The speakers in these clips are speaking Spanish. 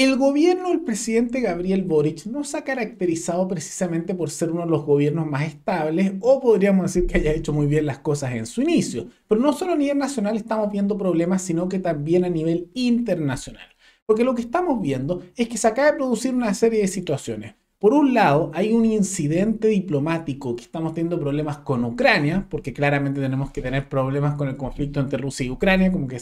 El gobierno del presidente Gabriel Boric no se ha caracterizado precisamente por ser uno de los gobiernos más estables, o podríamos decir que haya hecho muy bien las cosas en su inicio. Pero no solo a nivel nacional estamos viendo problemas, sino que también a nivel internacional. Porque lo que estamos viendo es que se acaba de producir una serie de situaciones. Por un lado, hay un incidente diplomático que estamos teniendo problemas con Ucrania, porque claramente tenemos que tener problemas con el conflicto entre Rusia y Ucrania, como que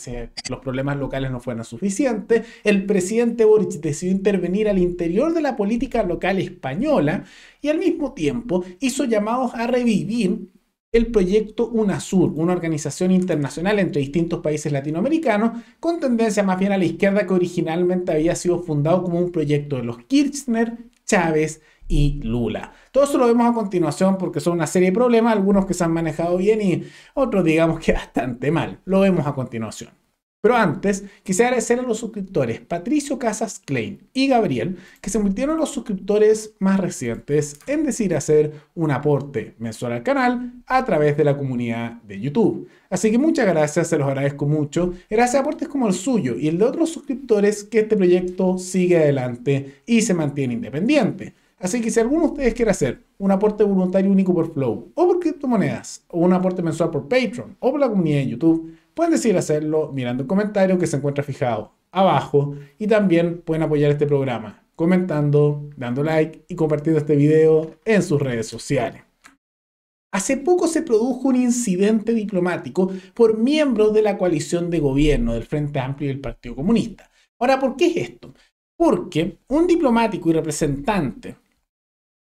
los problemas locales no fueron suficientes. El presidente Boric decidió intervenir al interior de la política local española y al mismo tiempo hizo llamados a revivir el proyecto UNASUR, una organización internacional entre distintos países latinoamericanos, con tendencia más bien a la izquierda, que originalmente había sido fundado como un proyecto de los Kirchner, Chávez y Lula. Todo eso lo vemos a continuación porque son una serie de problemas, algunos que se han manejado bien y otros digamos que bastante mal. Lo vemos a continuación. Pero antes, quisiera agradecer a los suscriptores Patricio Casas Klein y Gabriel, que se convirtieron en los suscriptores más recientes, en decir, hacer un aporte mensual al canal a través de la comunidad de YouTube. Así que muchas gracias, se los agradezco mucho. Gracias a aportes como el suyo y el de otros suscriptores, que este proyecto sigue adelante y se mantiene independiente. Así que si alguno de ustedes quiere hacer un aporte voluntario único por Flow, o por criptomonedas, o un aporte mensual por Patreon, o por la comunidad de YouTube, pueden decidir hacerlo mirando el comentario que se encuentra fijado abajo, y también pueden apoyar este programa comentando, dando like y compartiendo este video en sus redes sociales. Hace poco se produjo un incidente diplomático por miembros de la coalición de gobierno del Frente Amplio y del Partido Comunista. Ahora, ¿por qué es esto? Porque un diplomático y representante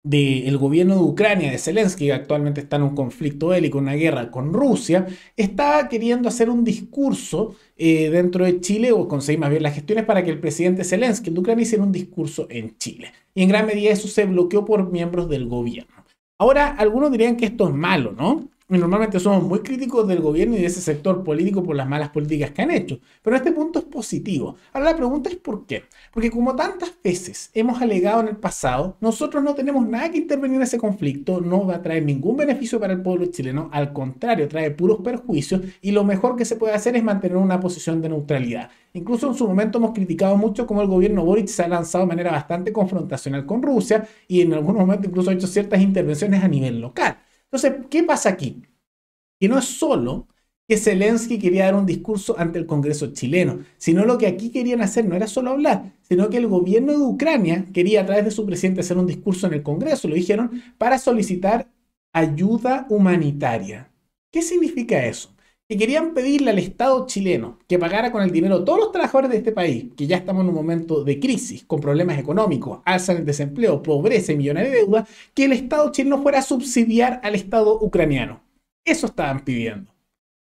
del gobierno de Ucrania, de Zelensky, que actualmente está en un conflicto bélico, una guerra con Rusia, estaba queriendo hacer un discurso dentro de Chile, o conseguir más bien las gestiones para que el presidente Zelensky de Ucrania hiciera un discurso en Chile. Y en gran medida eso se bloqueó por miembros del gobierno. Ahora, algunos dirían que esto es malo, ¿no? Y normalmente somos muy críticos del gobierno y de ese sector político por las malas políticas que han hecho. Pero este punto es positivo. Ahora la pregunta es ¿por qué? Porque como tantas veces hemos alegado en el pasado, nosotros no tenemos nada que intervenir en ese conflicto, no va a traer ningún beneficio para el pueblo chileno, al contrario, trae puros perjuicios, y lo mejor que se puede hacer es mantener una posición de neutralidad. Incluso en su momento hemos criticado mucho cómo el gobierno Boric se ha lanzado de manera bastante confrontacional con Rusia, y en algunos momentos incluso ha hecho ciertas intervenciones a nivel local. Entonces, ¿qué pasa aquí? Que no es solo que Zelensky quería dar un discurso ante el Congreso chileno, sino lo que aquí querían hacer no era solo hablar, sino que el gobierno de Ucrania quería a través de su presidente hacer un discurso en el Congreso, lo dijeron, para solicitar ayuda humanitaria. ¿Qué significa eso? Que querían pedirle al Estado chileno que pagara con el dinero a todos los trabajadores de este país, que ya estamos en un momento de crisis, con problemas económicos, alza en el desempleo, pobreza y millones de deudas, que el Estado chileno fuera a subsidiar al Estado ucraniano. Eso estaban pidiendo.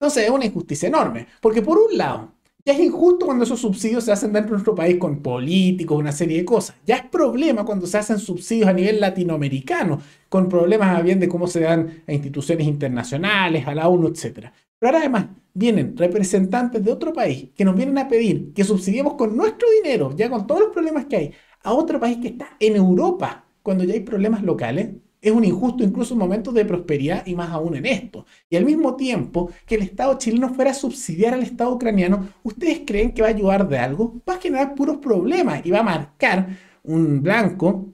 Entonces es una injusticia enorme, porque por un lado, ya es injusto cuando esos subsidios se hacen dentro de nuestro país con políticos, una serie de cosas. Ya es problema cuando se hacen subsidios a nivel latinoamericano, con problemas a bien de cómo se dan a instituciones internacionales, a la ONU, etc. Pero ahora además vienen representantes de otro país que nos vienen a pedir que subsidiemos con nuestro dinero, ya con todos los problemas que hay, a otro país que está en Europa, cuando ya hay problemas locales. Es un injusto incluso en momentos de prosperidad y más aún en esto. Y al mismo tiempo que el Estado chileno fuera a subsidiar al Estado ucraniano, ¿ustedes creen que va a ayudar de algo? Va a generar puros problemas y va a marcar un blanco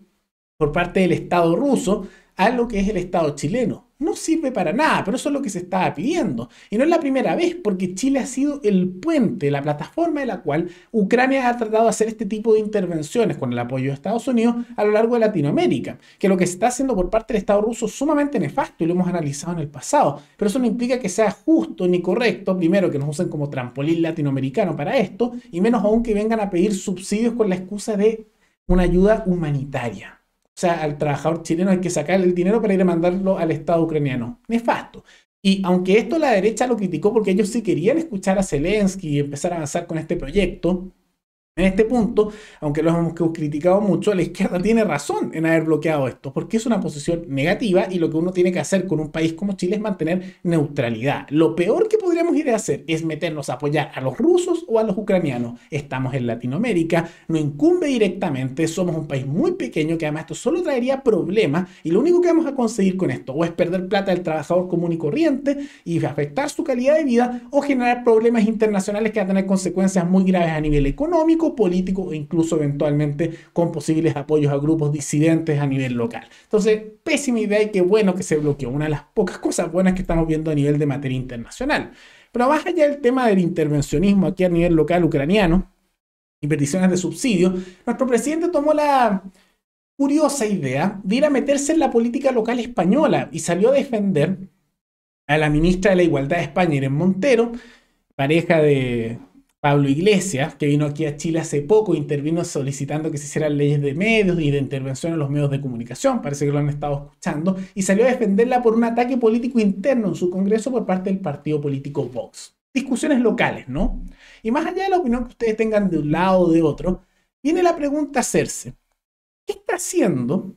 por parte del Estado ruso a lo que es el Estado chileno. No sirve para nada, pero eso es lo que se estaba pidiendo. Y no es la primera vez, porque Chile ha sido el puente, la plataforma de la cual Ucrania ha tratado de hacer este tipo de intervenciones con el apoyo de Estados Unidos a lo largo de Latinoamérica. Que lo que se está haciendo por parte del Estado ruso es sumamente nefasto y lo hemos analizado en el pasado. Pero eso no implica que sea justo ni correcto, primero, que nos usen como trampolín latinoamericano para esto, y menos aún que vengan a pedir subsidios con la excusa de una ayuda humanitaria. O sea, al trabajador chileno hay que sacarle el dinero para ir a mandarlo al Estado ucraniano. Nefasto. Y aunque esto la derecha lo criticó porque ellos sí querían escuchar a Zelensky y empezar a avanzar con este proyecto, en este punto, aunque lo hemos criticado mucho, la izquierda tiene razón en haber bloqueado esto, porque es una posición negativa y lo que uno tiene que hacer con un país como Chile es mantener neutralidad. Lo peor que podríamos ir a hacer es meternos a apoyar a los rusos o a los ucranianos. Estamos en Latinoamérica, no incumbe directamente, somos un país muy pequeño que además esto solo traería problemas, y lo único que vamos a conseguir con esto o es perder plata del trabajador común y corriente y afectar su calidad de vida, o generar problemas internacionales que van a tener consecuencias muy graves a nivel económico liderazgo político e incluso eventualmente con posibles apoyos a grupos disidentes a nivel local. Entonces, pésima idea y qué bueno que se bloqueó. Una de las pocas cosas buenas que estamos viendo a nivel de materia internacional. Pero más allá del tema del intervencionismo aquí a nivel local ucraniano y peticiones de subsidio, nuestro presidente tomó la curiosa idea de ir a meterse en la política local española y salió a defender a la ministra de la Igualdad de España, Irene Montero, pareja de Pablo Iglesias, que vino aquí a Chile hace poco e intervino solicitando que se hicieran leyes de medios y de intervención en los medios de comunicación, parece que lo han estado escuchando, y salió a defenderla por un ataque político interno en su congreso por parte del partido político Vox. Discusiones locales, ¿no? Y más allá de la opinión que ustedes tengan de un lado o de otro, viene la pregunta a hacerse, ¿qué está haciendo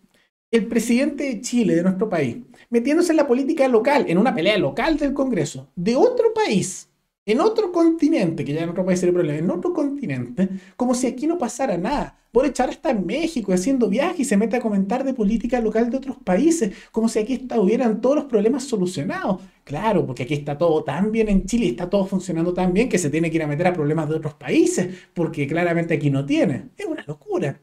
el presidente de Chile, de nuestro país, metiéndose en la política local, en una pelea local del Congreso, de otro país, en otro continente, que ya en otro país sería el problema, en otro continente, como si aquí no pasara nada? Boric ahora está en México haciendo viajes y se mete a comentar de política local de otros países, como si aquí hubieran todos los problemas solucionados. Claro, porque aquí está todo tan bien en Chile, está todo funcionando tan bien que se tiene que ir a meter a problemas de otros países, porque claramente aquí no tiene. Es una locura.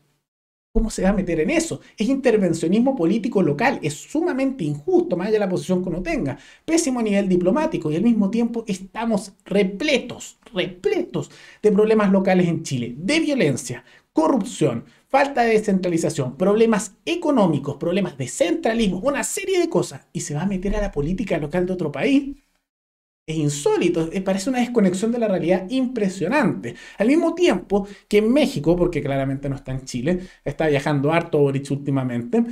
¿Cómo se va a meter en eso? Es intervencionismo político local, es sumamente injusto, más allá de la posición que uno tenga. Pésimo a nivel diplomático y al mismo tiempo estamos repletos de problemas locales en Chile, de violencia, corrupción, falta de descentralización, problemas económicos, problemas de centralismo, una serie de cosas. Y se va a meter a la política local de otro país. Es insólito, parece una desconexión de la realidad impresionante. Al mismo tiempo que en México, porque claramente no está en Chile, está viajando harto Boric últimamente,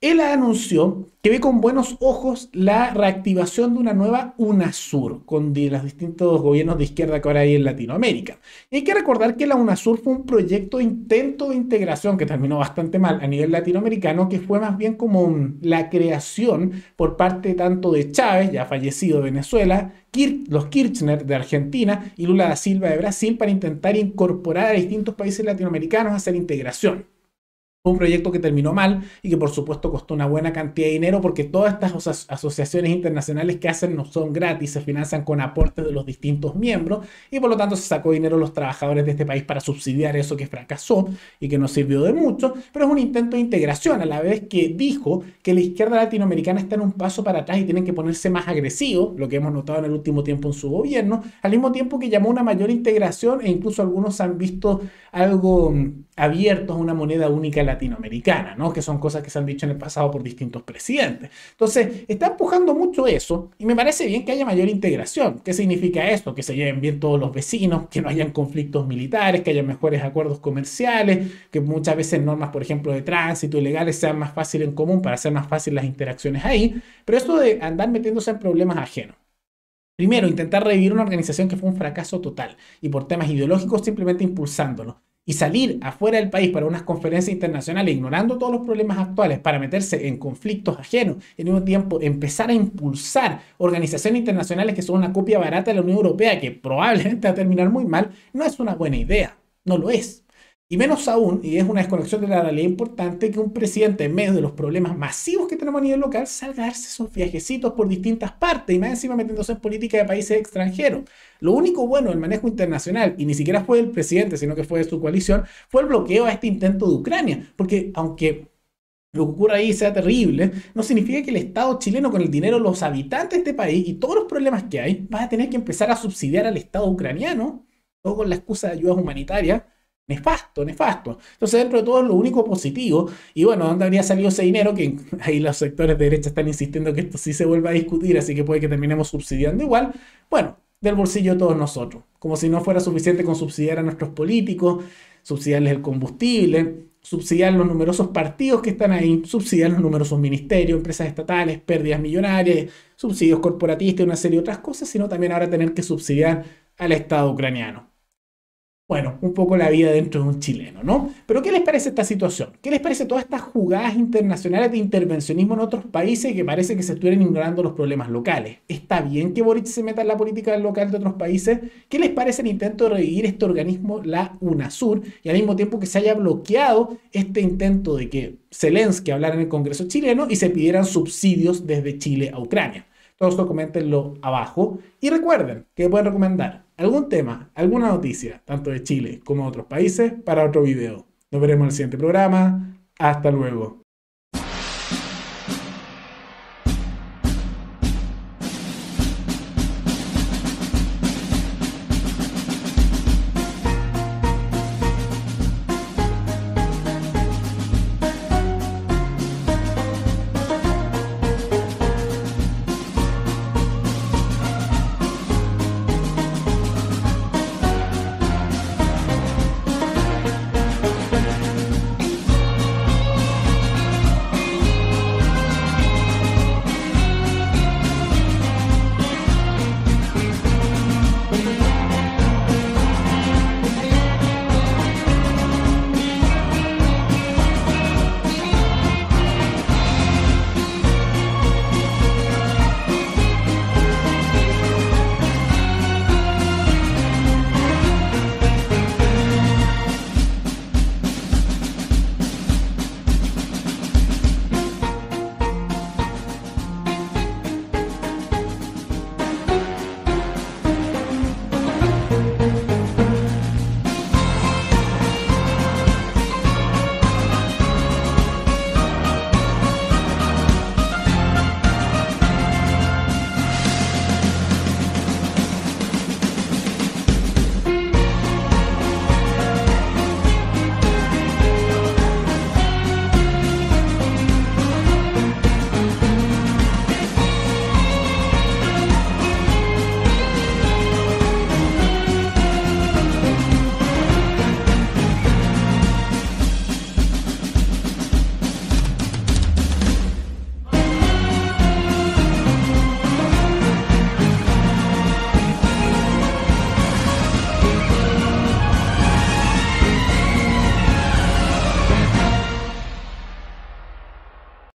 él anunció que ve con buenos ojos la reactivación de una nueva UNASUR con los distintos gobiernos de izquierda que ahora hay en Latinoamérica. Y hay que recordar que la UNASUR fue un proyecto de intento de integración que terminó bastante mal a nivel latinoamericano, que fue más bien como la creación por parte tanto de Chávez, ya fallecido de Venezuela, los Kirchner de Argentina y Lula da Silva de Brasil, para intentar incorporar a distintos países latinoamericanos a hacer integración. Fue un proyecto que terminó mal y que por supuesto costó una buena cantidad de dinero, porque todas estas asociaciones internacionales que hacen no son gratis, se financian con aportes de los distintos miembros y por lo tanto se sacó dinero a los trabajadores de este país para subsidiar eso, que fracasó y que no sirvió de mucho, pero es un intento de integración, a la vez que dijo que la izquierda latinoamericana está en un paso para atrás y tienen que ponerse más agresivos, lo que hemos notado en el último tiempo en su gobierno, al mismo tiempo que llamó a una mayor integración e incluso algunos se han visto algo abiertos a una moneda única latinoamericana, ¿no? Que son cosas que se han dicho en el pasado por distintos presidentes. Entonces, está empujando mucho eso y me parece bien que haya mayor integración. ¿Qué significa esto? Que se lleven bien todos los vecinos, que no hayan conflictos militares, que haya mejores acuerdos comerciales, que muchas veces normas, por ejemplo, de tránsito y legales sean más fáciles en común para hacer más fácil las interacciones ahí. Pero eso de andar metiéndose en problemas ajenos. Primero, intentar revivir una organización que fue un fracaso total y por temas ideológicos simplemente impulsándolo. Y salir afuera del país para unas conferencias internacionales, ignorando todos los problemas actuales, para meterse en conflictos ajenos, y al mismo tiempo empezar a impulsar organizaciones internacionales que son una copia barata de la Unión Europea, que probablemente va a terminar muy mal, no es una buena idea, no lo es. Y menos aún, y es una desconexión de la realidad importante, que un presidente en medio de los problemas masivos que tenemos a nivel local salga a darse esos viajecitos por distintas partes, y más encima metiéndose en política de países extranjeros. Lo único bueno del manejo internacional, y ni siquiera fue el presidente, sino que fue de su coalición, fue el bloqueo a este intento de Ucrania. Porque aunque lo que ocurra ahí sea terrible, no significa que el Estado chileno, con el dinero de los habitantes de este país y todos los problemas que hay, va a tener que empezar a subsidiar al Estado ucraniano, todo con la excusa de ayudas humanitarias. Nefasto, nefasto. Entonces, dentro de todo, lo único positivo, y bueno, ¿dónde habría salido ese dinero? Que ahí los sectores de derecha están insistiendo que esto sí se vuelva a discutir, así que puede que terminemos subsidiando igual. Bueno, del bolsillo de todos nosotros, como si no fuera suficiente con subsidiar a nuestros políticos, subsidiarles el combustible, subsidiar los numerosos partidos que están ahí, subsidiar los numerosos ministerios, empresas estatales, pérdidas millonarias, subsidios corporatistas y una serie de otras cosas, sino también ahora tener que subsidiar al Estado ucraniano. Bueno, un poco la vida dentro de un chileno, ¿no? Pero ¿qué les parece esta situación? ¿Qué les parece todas estas jugadas internacionales de intervencionismo en otros países que parece que se estuvieran ignorando los problemas locales? ¿Está bien que Boric se meta en la política local de otros países? ¿Qué les parece el intento de revivir este organismo, la UNASUR, y al mismo tiempo que se haya bloqueado este intento de que Zelensky hablara en el Congreso chileno y se pidieran subsidios desde Chile a Ucrania? todos documentenlo abajo. Y recuerden que pueden recomendar algún tema, alguna noticia, tanto de Chile como de otros países, para otro video. Nos veremos en el siguiente programa. Hasta luego.